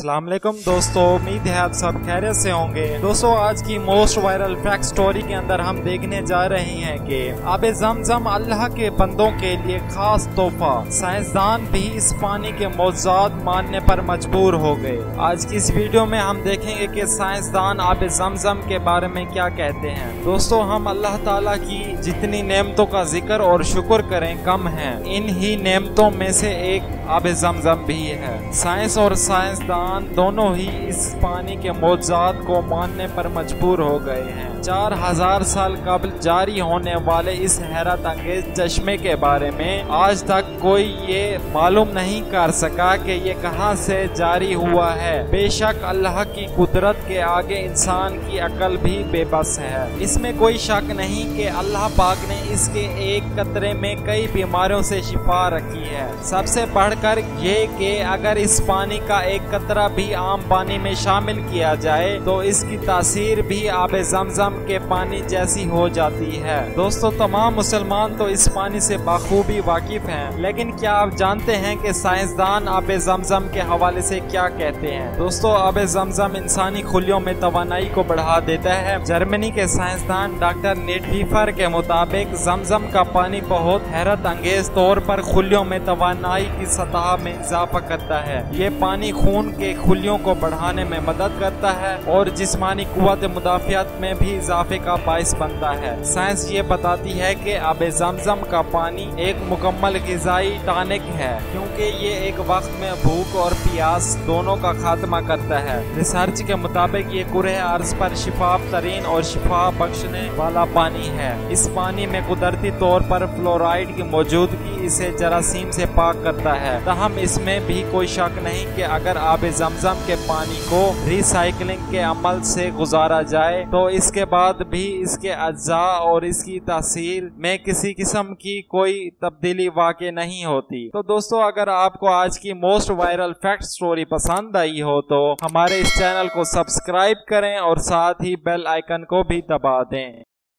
अस्सलामुअलैकुम दोस्तों, उम्मीद है आप सब खैरियत से होंगे। दोस्तों, आज की मोस्ट वायरल फैक्ट स्टोरी के अंदर हम देखने जा रहे हैं कि आबे जमजम अल्लाह के बंदों के लिए खास तोहफा। साइंसदान भी इस पानी के मौजूद मानने पर मजबूर हो गए। आज की इस वीडियो में हम देखेंगे कि साइंसदान आबे जमजम के बारे में क्या कहते हैं। दोस्तों, हम अल्लाह ताला की जितनी नेमतों का जिक्र और शुक्र करें कम है, इन ही नेमतों में से एक आबे जमजम भी है। साइंस और साइंसदान दोनों ही इस पानी के मौजूद को मानने पर मजबूर हो गए हैं। 4000 साल कबल जारी होने वाले इस हैरत अंगेज चश्मे के बारे में आज तक कोई ये मालूम नहीं कर सका कि ये कहाँ से जारी हुआ है। बेशक अल्लाह की कुदरत के आगे इंसान की अकल भी बेबस है। इसमें कोई शक नहीं कि अल्लाह पाक ने इसके एक कतरे में कई बीमारियों से शिफा रखी है। सबसे बढ़ कर ये कि अगर इस पानी का एक कतरा भी आम पानी में शामिल किया जाए तो इसकी तासीर भी आबे जमजम के पानी जैसी हो जाती है। दोस्तों, तमाम मुसलमान तो इस पानी से बखूबी वाकिफ हैं, लेकिन क्या आप जानते हैं कि साइंसदान आबे जमजम के हवाले से क्या कहते हैं? दोस्तों, आबे जमजम इंसानी खुलियों में तवानाई को बढ़ा देता है। जर्मनी के साइंसदान डॉक्टर निट्टीफर के मुताबिक जमजम का पानी बहुत हैरत अंगेज तौर पर खुलियों में तवानाई की सतह में इजाफा करता है। ये पानी खून के खुलियों को बढ़ाने में मदद करता है और जिस्मानी कुव्वत मुदाफियत में भी इजाफे का बायस बनता है। साइंस ये बताती है कि आबे जमजम का पानी एक मुकम्मल ग़िज़ाई टॉनिक है, क्योंकि ये एक वक्त में भूख और प्यास दोनों का खात्मा करता है। रिसर्च के मुताबिक ये कुरे अर्ज पर शिफाफ तरीन और शिफा बख्शने वाला पानी है। इस पानी में कुदरती तौर पर फ्लोराइड की मौजूदगी इसे जरासीम से पाक करता है। ताहम इसमें भी कोई शक नहीं कि अगर आबे जमजम के पानी को रिसाइकलिंग के अमल से गुजारा जाए तो इसके बाद भी इसके अज्जा और इसकी तासीर में किसी किस्म की कोई तब्दीली वाक़े नहीं होती। तो दोस्तों, अगर आपको आज की मोस्ट वायरल फैक्ट स्टोरी पसंद आई हो तो हमारे इस चैनल को सब्सक्राइब करें और साथ ही बेल आइकन को भी दबा दें।